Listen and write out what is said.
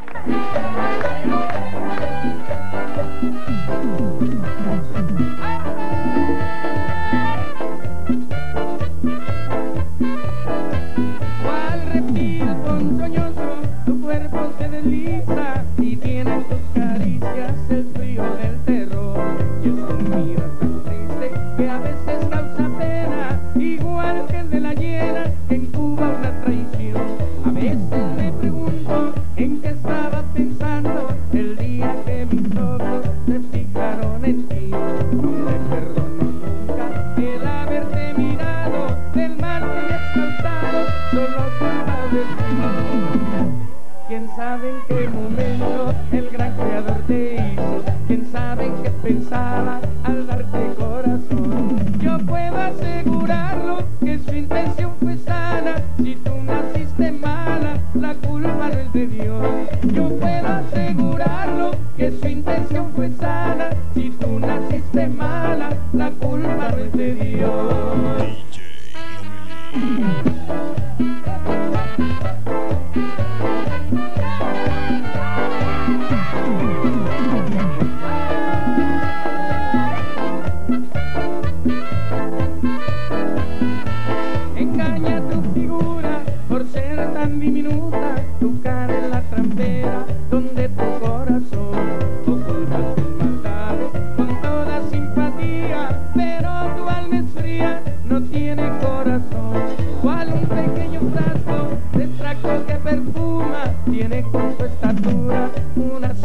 Cual reptil ponzoñoso, tu cuerpo se desliza y tiene en tus caricias el frío del terror. Y es un mío tan triste que a veces causa pena, igual que el de la hiena que incuba una traición. A veces me pregunto en qué estabas pensando el día que mis ojos se fijaron en ti. No me perdono nunca el haberte mirado, del mal que me has causado, solo culpa de ti. ¿Quién sabe en qué momento el gran creador te hizo? ¿Quién sabe en qué pensaba al darte corazón? Yo puedo asegurarlo que su intención fue sana. Si tú naciste mala, la culpa no es de Dios. Yo puedo asegurarlo que su intención fue sana. Si tú naciste mala, la culpa no es de Dios. Engaña tu figura por ser tan diminuta, tu cara en la trampera donde tu corazón. Ocultas tus maldades con toda simpatía, pero tu alma es fría, no tiene corazón. Cual un pequeño frasco de extracto que perfuma, tiene con tu estatura una